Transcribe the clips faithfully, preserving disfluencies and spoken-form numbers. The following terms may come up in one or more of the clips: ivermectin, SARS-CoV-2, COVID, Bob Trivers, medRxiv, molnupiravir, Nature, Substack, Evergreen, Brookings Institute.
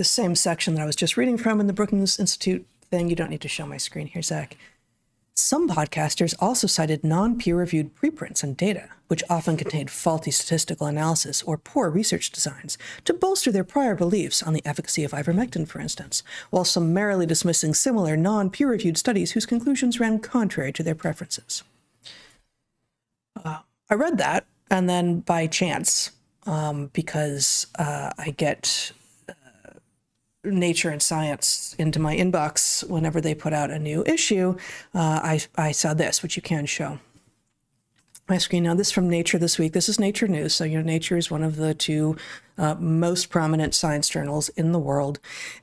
the same section that I was just reading from in the Brookings Institute thing. You don't need to show my screen here, Zach. Some podcasters also cited non-peer-reviewed preprints and data, which often contained faulty statistical analysis or poor research designs, to bolster their prior beliefs on the efficacy of ivermectin, for instance, while summarily dismissing similar non-peer-reviewed studies whose conclusions ran contrary to their preferences. Uh, I read that, and then by chance, um, because uh, I get uh, Nature and Science into my inbox whenever they put out a new issue, uh, I, I saw this, which you can show my screen now. This is from Nature this week. This is Nature News. So, you know, Nature is one of the two uh, most prominent science journals in the world,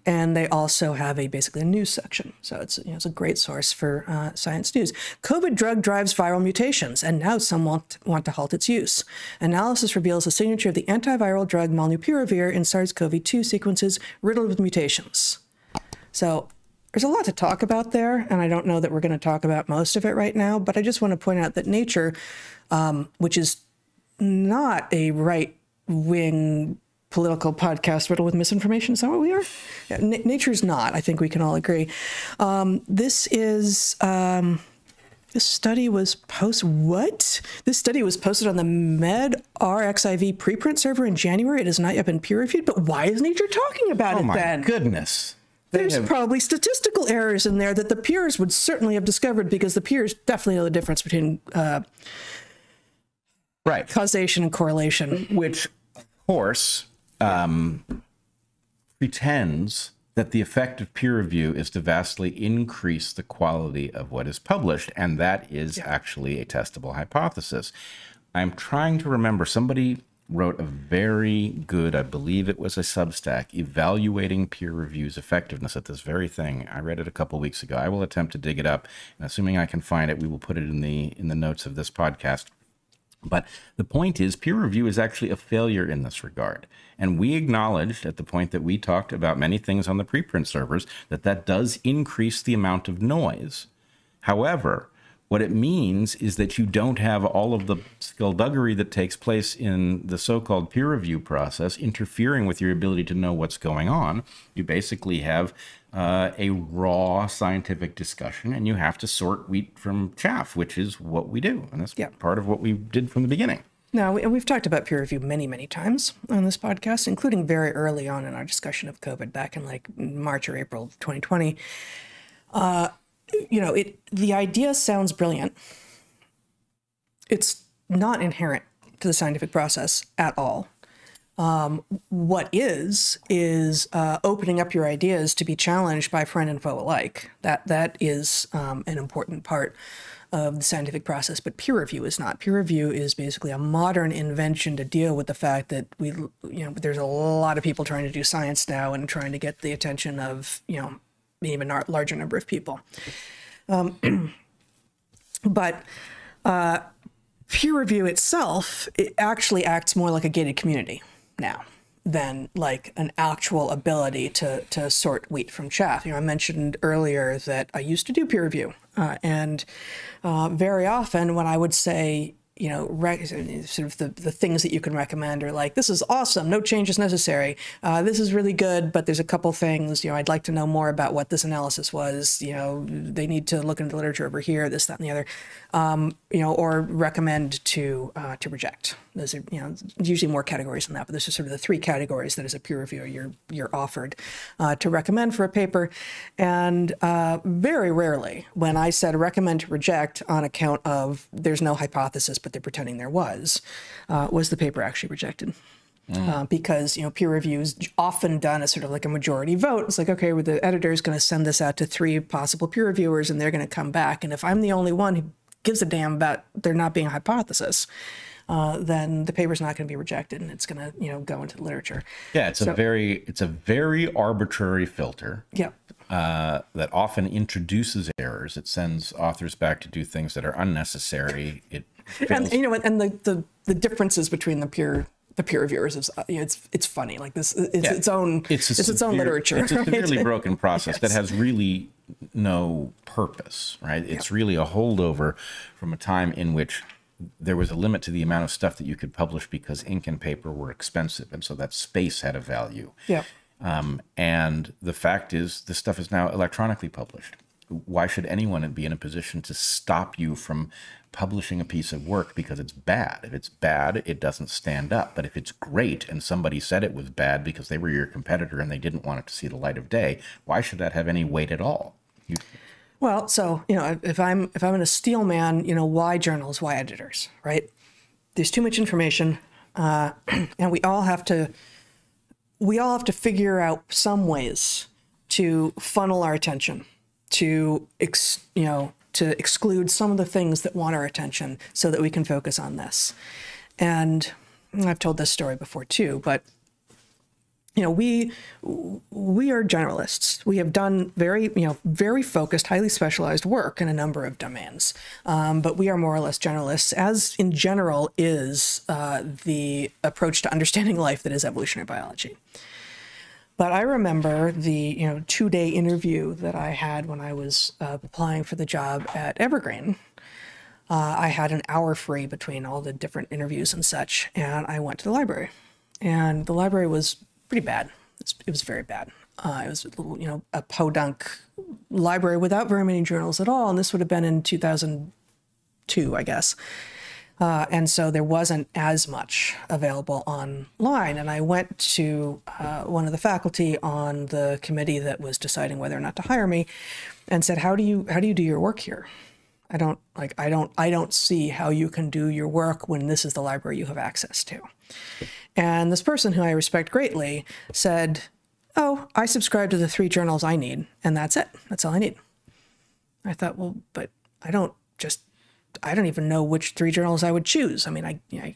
and they also have a basically a news section. So it's, you know, it's a great source for uh, science news. COVID drug drives viral mutations, and now some want, want to halt its use. Analysis reveals the signature of the antiviral drug molnupiravir in SARS CoV two sequences riddled with mutations. So there's a lot to talk about there, and I don't know that we're going to talk about most of it right now, but I just want to point out that Nature, um, which is not a right-wing political podcast riddled with misinformation, is that what we are? Yeah, na Nature's not, I think we can all agree. Um, this is... Um, this study was post what? This study was posted on the med R X I V preprint server in January. It has not yet been peer-reviewed, but why is Nature talking about oh it then? Oh my goodness. There's have... probably statistical errors in there that the peers would certainly have discovered, because the peers definitely know the difference between uh, right. causation and correlation. Which, of course, um, pretends that the effect of peer review is to vastly increase the quality of what is published, and that is yeah. actually a testable hypothesis. I'm trying to remember, somebody wrote a very good, I believe it was a Substack, evaluating peer review's effectiveness at this very thing. I read it a couple weeks ago. I will attempt to dig it up, and assuming I can find it, we will put it in the in the notes of this podcast. But the point is, peer review is actually a failure in this regard. And we acknowledged at the point that we talked about many things on the preprint servers that that does increase the amount of noise. However, what it means is that you don't have all of the skullduggery that takes place in the so-called peer review process interfering with your ability to know what's going on. You basically have uh, a raw scientific discussion, and you have to sort wheat from chaff, which is what we do. And that's yeah. part of what we did from the beginning. Now, we've talked about peer review many, many times on this podcast, including very early on in our discussion of COVID back in like March or April of twenty twenty. Uh, You know, it, the idea sounds brilliant. It's not inherent to the scientific process at all. Um, what is, is uh, opening up your ideas to be challenged by friend and foe alike. That, that is um, an important part of the scientific process, but peer review is not. Peer review is basically a modern invention to deal with the fact that we, you know, there's a lot of people trying to do science now and trying to get the attention of, you know, even a larger number of people. Um, but uh, peer review itself, it actually acts more like a gated community now than like an actual ability to, to sort wheat from chaff. You know, I mentioned earlier that I used to do peer review. Uh, and uh, very often when I would say, you know, sort of the, the things that you can recommend are like, this is awesome, no change is necessary. Uh, this is really good, but there's a couple things, you know, I'd like to know more about what this analysis was. You know, they need to look into the literature over here, this, that, and the other, um, you know, or recommend to, uh, to reject. Those are, you know, usually more categories than that, but this is sort of the three categories that as a peer reviewer you're, you're offered uh, to recommend for a paper. And uh, very rarely when I said recommend to reject on account of there's no hypothesis, but they're pretending there was, uh, was the paper actually rejected. Mm. Uh, because, you know, peer review is often done as sort of like a majority vote. It's like, okay, well, the editor is going to send this out to three possible peer reviewers, and they're going to come back. And if I'm the only one who gives a damn about there not being a hypothesis, uh, then the paper's not going to be rejected, and it's going to, you know, go into the literature. Yeah, it's so, a very, it's a very arbitrary filter. Yeah. Uh, that often introduces errors. It sends authors back to do things that are unnecessary. It And, you know, and the, the, the differences between the peer the peer reviewers is, you know, it's it's funny, like this it's yeah. its own it's, it's severe, its own literature. It's a severely right? broken process yes. that has really no purpose, right? It's yeah. really a holdover from a time in which there was a limit to the amount of stuff that you could publish because ink and paper were expensive, and so that space had a value. Yeah. Um, and the fact is, this stuff is now electronically published. Why should anyone be in a position to stop you from publishing a piece of work because it's bad? If it's bad, it doesn't stand up. But if it's great and somebody said it was bad because they were your competitor and they didn't want it to see the light of day, why should that have any weight at all? You... Well, so, you know, if I'm if I'm in a steel man, you know, why journals, why editors, right? There's too much information, uh, and we all have to we all have to figure out some ways to funnel our attention, to ex, you know, to exclude some of the things that want our attention so that we can focus on this. And I've told this story before too, but you know, we we are generalists. We have done very, you know, very focused, highly specialized work in a number of domains, um, but we are more or less generalists, as in general is uh, the approach to understanding life that is evolutionary biology. But I remember the, you know, two-day interview that I had when I was uh, applying for the job at Evergreen. Uh, I had an hour free between all the different interviews and such, and I went to the library. And the library was pretty bad. It was very bad. Uh, it was a little, you know, a podunk library without very many journals at all, and this would have been in two thousand two, I guess. Uh, and so there wasn't as much available online. And I went to uh, one of the faculty on the committee that was deciding whether or not to hire me, and said, "How do you how do you do your work here? I don't like I don't I don't see how you can do your work when this is the library you have access to." And this person, who I respect greatly, said, "Oh, I subscribe to the three journals I need, and that's it. That's all I need." I thought, well, but I don't just. I don't even know which three journals I would choose. I mean, I, you know, I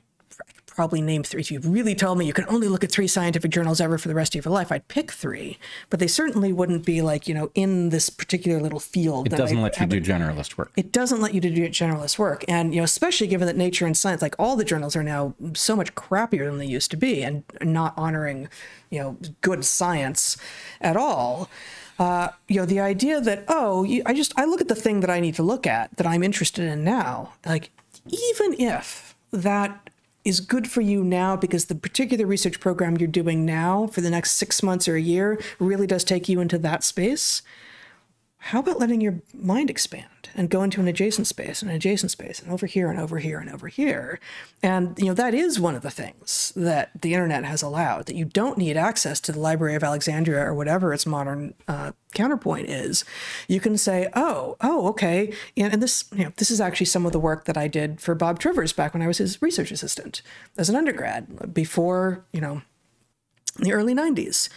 could probably name three. If you really told me you can only look at three scientific journals ever for the rest of your life, I'd pick three. But they certainly wouldn't be like, you know, in this particular little field. It doesn't let you do generalist work. It doesn't let you do generalist work. And, you know, especially given that Nature and Science, like all the journals are now so much crappier than they used to be and not honoring, you know, good science at all. Uh, you know, the idea that, oh, you, I just, I look at the thing that I need to look at, that I'm interested in now, like, even if that is good for you now because the particular research program you're doing now for the next six months or a year really does take you into that space, how about letting your mind expand and go into an adjacent space and an adjacent space and over here and over here and over here? And, you know, that is one of the things that the internet has allowed, that you don't need access to the Library of Alexandria or whatever its modern uh, counterpoint is. You can say, oh, oh, okay. And, and this, you know, this is actually some of the work that I did for Bob Trivers back when I was his research assistant as an undergrad before, you know, the early nineties.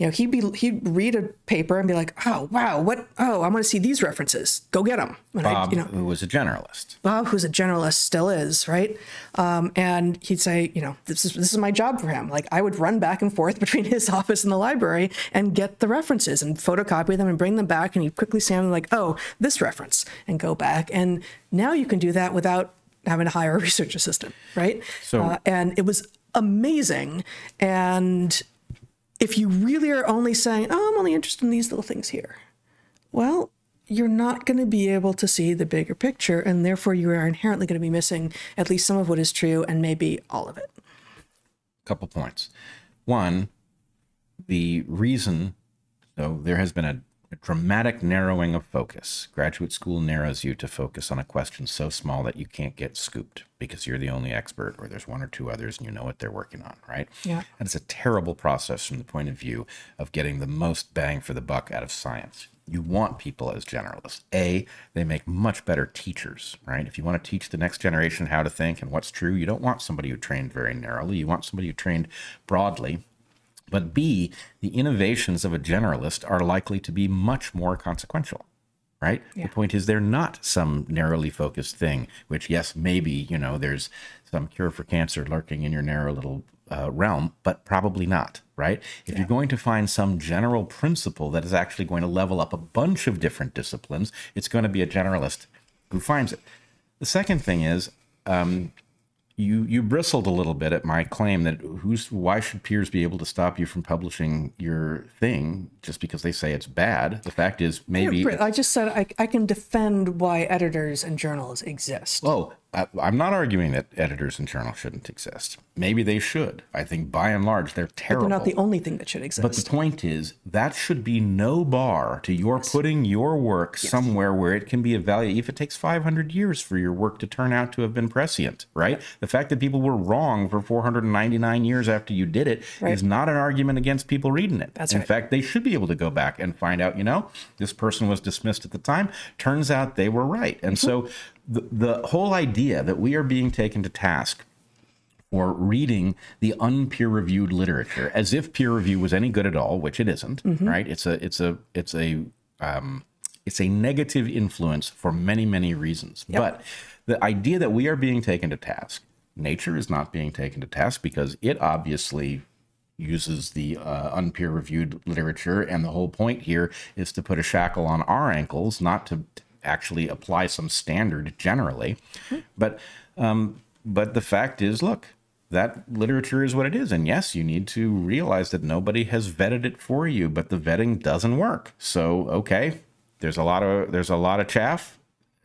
You know, he'd be he'd read a paper and be like, "Oh wow, what? Oh, I want to see these references. Go get them." And Bob, I, you know, who was a generalist. Bob, who's a generalist, still is, right? Um, and he'd say, "You know, this is this is my job for him. Like, I would run back and forth between his office and the library and get the references and photocopy them and bring them back." And he'd quickly say, "I'm like, oh, this reference," and go back. And now you can do that without having to hire a research assistant, right? So, uh, and it was amazing. And if you really are only saying, oh, I'm only interested in these little things here, well, you're not going to be able to see the bigger picture, and therefore you are inherently going to be missing at least some of what is true and maybe all of it. A couple points. One, the reason, so there has been a, a dramatic narrowing of focus. Graduate school narrows you to focus on a question so small that you can't get scooped because you're the only expert, or there's one or two others and you know what they're working on, right? Yeah. And it's a terrible process from the point of view of getting the most bang for the buck out of science. You want people as generalists. A, they make much better teachers, right? If you want to teach the next generation how to think and what's true, you don't want somebody who trained very narrowly. You want somebody who trained broadly. But B, the innovations of a generalist are likely to be much more consequential, right? Yeah. The point is they're not some narrowly focused thing, which, yes, maybe, you know, there's some cure for cancer lurking in your narrow little uh, realm, but probably not, right? If yeah. you're going to find some general principle that is actually going to level up a bunch of different disciplines, it's going to be a generalist who finds it. The second thing is... Um, You, you bristled a little bit at my claim that who's, why should peers be able to stop you from publishing your thing just because they say it's bad? The fact is maybe... I just said I, I can defend why editors and journals exist. Oh, I'm not arguing that editors in journals shouldn't exist. Maybe they should. I think by and large, they're terrible. But they're not the only thing that should exist. But the point is, that should be no bar to your yes. putting your work yes. somewhere where it can be evaluated. If it takes five hundred years for your work to turn out to have been prescient, right? Yeah. The fact that people were wrong for four hundred ninety-nine years after you did it right. is not an argument against people reading it. That's in right. fact, they should be able to go back and find out, you know, this person was dismissed at the time. Turns out they were right. And mm-hmm. so The, the whole idea that we are being taken to task for reading the unpeer-reviewed literature, as if peer review was any good at all, which it isn't, mm-hmm. right? It's a it's a it's a um, it's a negative influence for many many reasons. Yep. But the idea that we are being taken to task, Nature is not being taken to task because it obviously uses the uh, unpeer-reviewed literature, and the whole point here is to put a shackle on our ankles, not to actually apply some standard generally. Mm-hmm. But um, but the fact is, look, that literature is what it is. And yes, you need to realize that nobody has vetted it for you, but the vetting doesn't work. So, okay, there's a lot of there's a lot of chaff.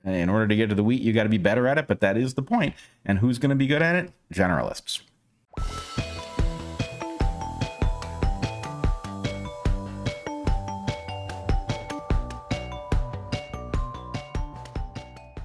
In order to get to the wheat, you got to be better at it. But that is the point. And who's going to be good at it? Generalists.